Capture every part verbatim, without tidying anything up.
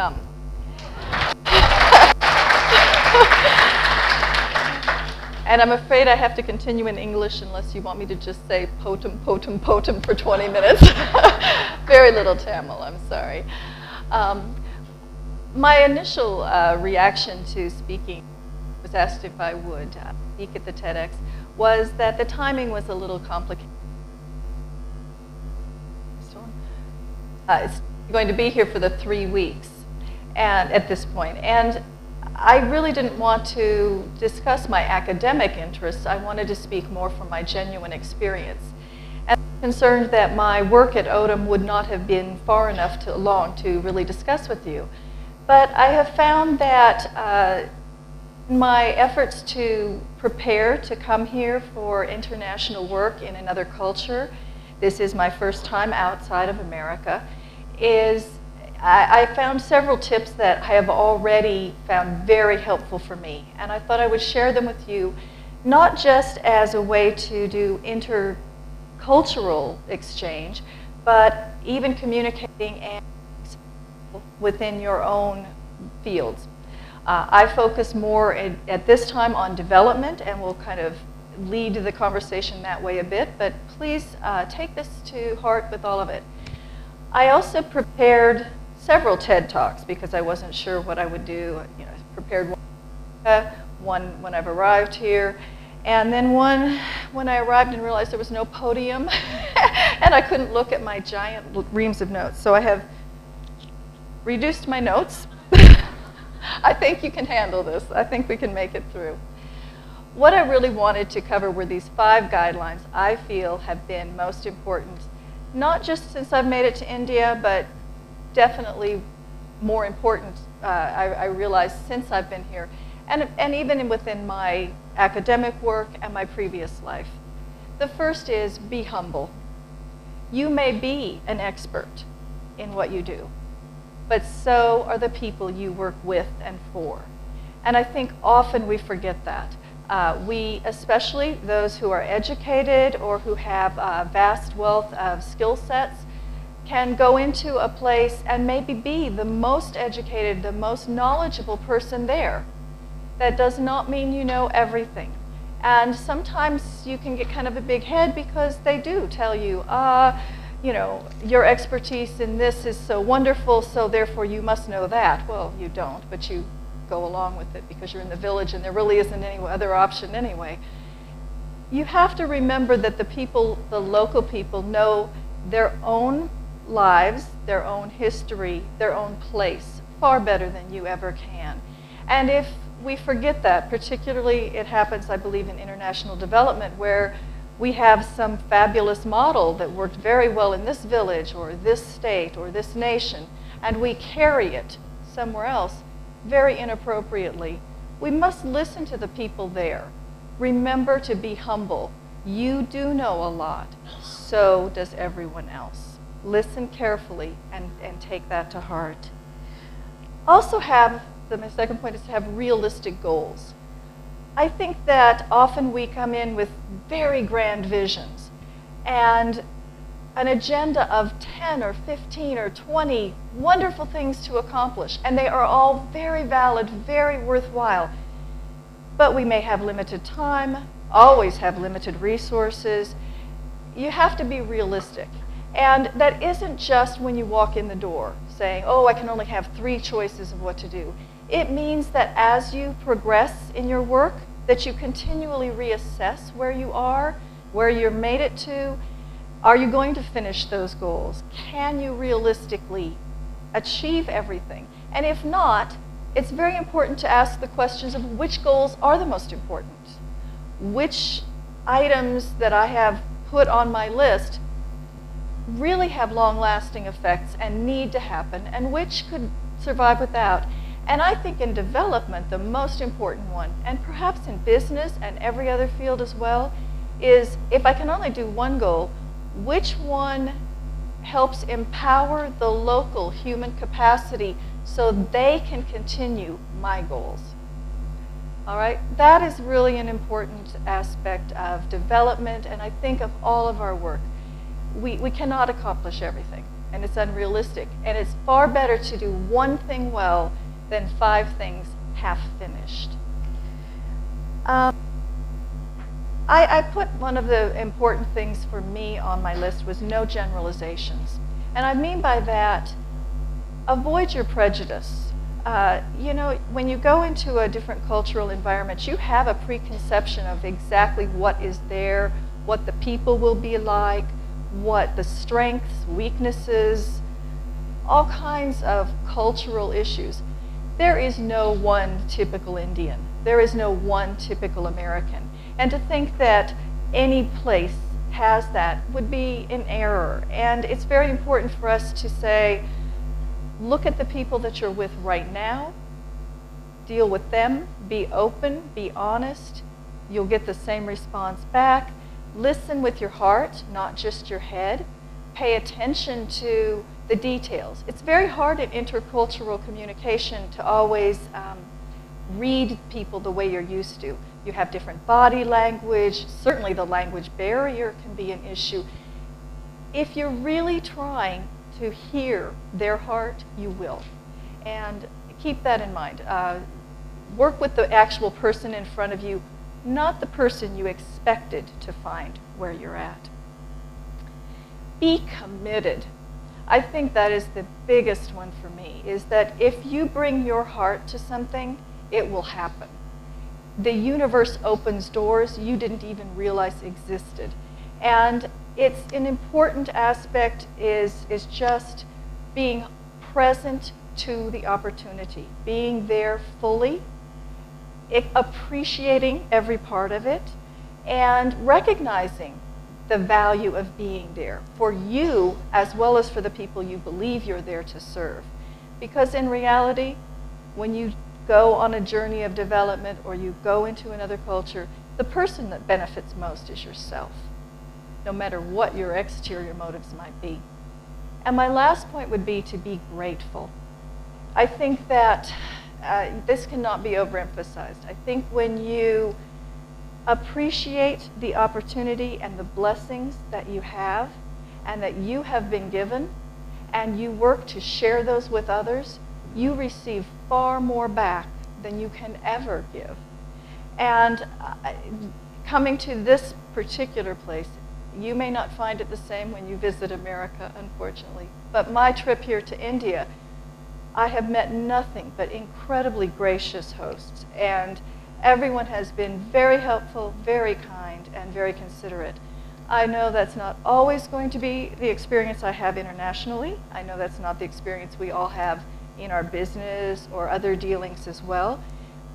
come. And I'm afraid I have to continue in English unless you want me to just say potum, potum, potum for twenty minutes. Very little Tamil, I'm sorry. Um, my initial uh, reaction to speaking, was asked if I would uh, speak at the TEDx, was that the timing was a little complicated. Uh, it's going to be here for the three weeks and, at this point. And I really didn't want to discuss my academic interests. I wanted to speak more from my genuine experience. And I was concerned that my work at O D A M would not have been far enough to, long to really discuss with you. But I have found that uh, in my efforts to prepare to come here for international work in another culture, this is my first time outside of America, is I found several tips that I have already found very helpful for me, and I thought I would share them with you, not just as a way to do intercultural exchange, but even communicating and within your own fields. Uh, I focus more in, at this time on development, and will kind of lead the conversation that way a bit, but please uh, take this to heart with all of it. I also prepared several TED Talks because I wasn't sure what I would do. You know, I prepared one, one when I've arrived here, and then one when I arrived and realized there was no podium and I couldn't look at my giant reams of notes. So I have reduced my notes. I think you can handle this. I think we can make it through. What I really wanted to cover were these five guidelines I feel have been most important, not just since I've made it to India, but definitely more important, uh, I, I realized, since I've been here, and, and even within my academic work and my previous life. The first is be humble. You may be an expert in what you do, but so are the people you work with and for. And I think often we forget that. Uh, we, especially those who are educated or who have a vast wealth of skill sets, can go into a place and maybe be the most educated, the most knowledgeable person there. That does not mean you know everything. And sometimes you can get kind of a big head because they do tell you, ah, you know, your expertise in this is so wonderful, so therefore you must know that. Well, you don't, but you go along with it because you're in the village and there really isn't any other option anyway. You have to remember that the people, the local people, know their own lives, their own history, their own place far better than you ever can. And if we forget that, particularly it happens, I believe, in international development, where we have some fabulous model that worked very well in this village or this state or this nation, and we carry it somewhere else very inappropriately. We must listen to the people there. Remember to be humble. You do know a lot. So does everyone else. Listen carefully and, and take that to heart. Also have, my second point is to have realistic goals. I think that often we come in with very grand visions and an agenda of ten or fifteen or twenty wonderful things to accomplish, and they are all very valid, very worthwhile. But we may have limited time, always have limited resources. You have to be realistic. And that isn't just when you walk in the door saying, oh, I can only have three choices of what to do. It means that as you progress in your work, that you continually reassess where you are, where you've made it to. Are you going to finish those goals? Can you realistically achieve everything? And if not, it's very important to ask the questions of which goals are the most important. Which items that I have put on my list really have long-lasting effects and need to happen, and which could survive without. And I think in development, the most important one, and perhaps in business and every other field as well, is if I can only do one goal, which one helps empower the local human capacity so they can continue my goals? All right, that is really an important aspect of development, and I think of all of our work. We, we cannot accomplish everything. and it's unrealistic. And it's far better to do one thing well than five things half finished. Um, I, I put one of the important things for me on my list was no generalizations. And I mean by that, avoid your prejudice. Uh, you know, when you go into a different cultural environment, you have a preconception of exactly what is there, what the people will be like, what the strengths, weaknesses, all kinds of cultural issues. There is no one typical Indian. There is no one typical American. And to think that any place has that would be an error. And it's very important for us to say, look at the people that you're with right now, deal with them, be open, be honest. You'll get the same response back. Listen with your heart, not just your head. Pay attention to the details. It's very hard in intercultural communication to always um, read people the way you're used to. You have different body language. Certainly the language barrier can be an issue. If you're really trying to hear their heart, you will. And keep that in mind. Uh, work with the actual person in front of you, not the person you expected to find where you're at. Be committed. I think that is the biggest one for me, is that if you bring your heart to something, it will happen. The universe opens doors you didn't even realize existed. And it's an important aspect is, is just being present to the opportunity, being there fully, appreciating every part of it, and recognizing the value of being there for you as well as for the people you believe you're there to serve. Because in reality, when you go on a journey of development or you go into another culture, the person that benefits most is yourself, no matter what your exterior motives might be. And my last point would be to be grateful. I think that Uh, this cannot be overemphasized. I think when you appreciate the opportunity and the blessings that you have and that you have been given, and you work to share those with others, you receive far more back than you can ever give. And uh, coming to this particular place, you may not find it the same when you visit America, unfortunately. But my trip here to India, I have met nothing but incredibly gracious hosts, and everyone has been very helpful, very kind, and very considerate. I know that's not always going to be the experience I have internationally. I know that's not the experience we all have in our business or other dealings as well,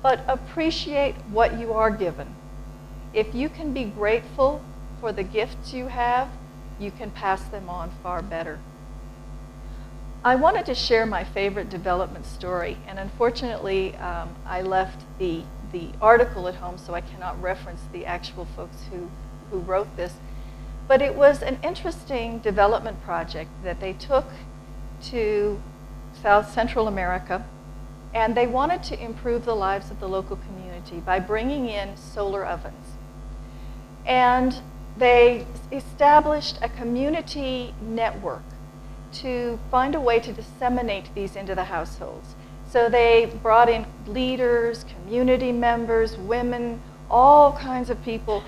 but appreciate what you are given. If you can be grateful for the gifts you have, you can pass them on far better. I wanted to share my favorite development story, and unfortunately um, I left the, the article at home, so I cannot reference the actual folks who, who wrote this. But it was an interesting development project that they took to South Central America, and they wanted to improve the lives of the local community by bringing in solar ovens. And they established a community network to find a way to disseminate these into the households. So they brought in leaders, community members, women, all kinds of people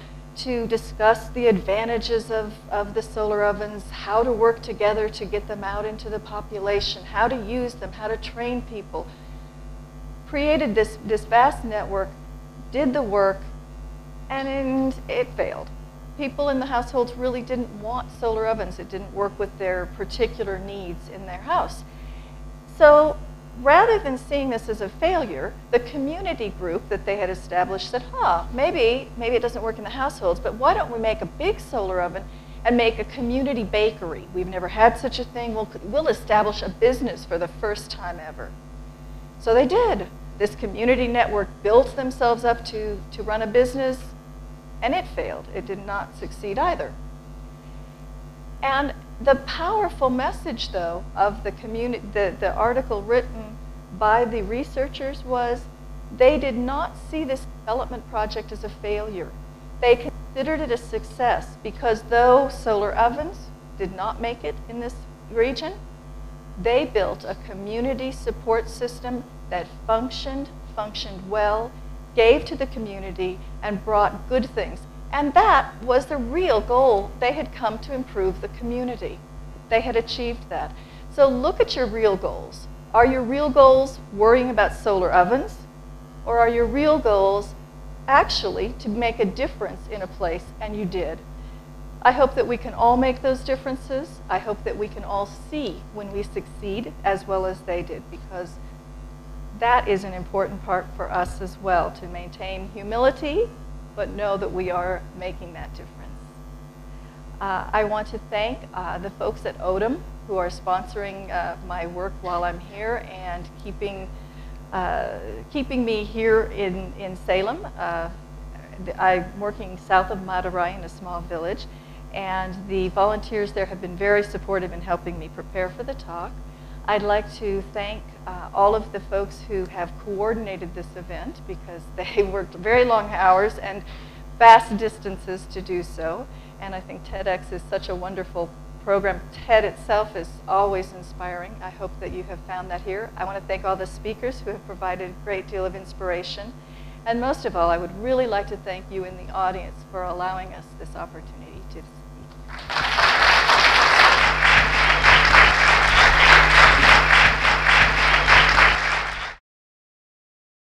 to discuss the advantages of, of the solar ovens, how to work together to get them out into the population, how to use them, how to train people. Created this, this vast network, did the work, and it failed. People in the households really didn't want solar ovens. It didn't work with their particular needs in their house. So rather than seeing this as a failure, the community group that they had established said, huh, maybe, maybe it doesn't work in the households, but why don't we make a big solar oven and make a community bakery? We've never had such a thing. We'll, we'll establish a business for the first time ever. So they did. This community network built themselves up to, to run a business. And it failed. It did not succeed either. And the powerful message, though, of the, community, the, the article written by the researchers was they did not see this development project as a failure. They considered it a success because though solar ovens did not make it in this region, they built a community support system that functioned, functioned well, gave to the community, and brought good things. And that was the real goal. They had come to improve the community. They had achieved that. So look at your real goals. Are your real goals worrying about solar ovens? Or are your real goals actually to make a difference in a place? And you did. I hope that we can all make those differences. I hope that we can all see when we succeed as well as they did, because that is an important part for us as well, to maintain humility, but know that we are making that difference. Uh, I want to thank uh, the folks at O D A M who are sponsoring uh, my work while I'm here and keeping, uh, keeping me here in, in Salem. Uh, I'm working south of Madurai in a small village, and the volunteers there have been very supportive in helping me prepare for the talk. I'd like to thank uh, all of the folks who have coordinated this event, because they worked very long hours and vast distances to do so. And I think TEDx is such a wonderful program. TED itself is always inspiring. I hope that you have found that here. I want to thank all the speakers who have provided a great deal of inspiration. And most of all, I would really like to thank you in the audience for allowing us this opportunity to speak.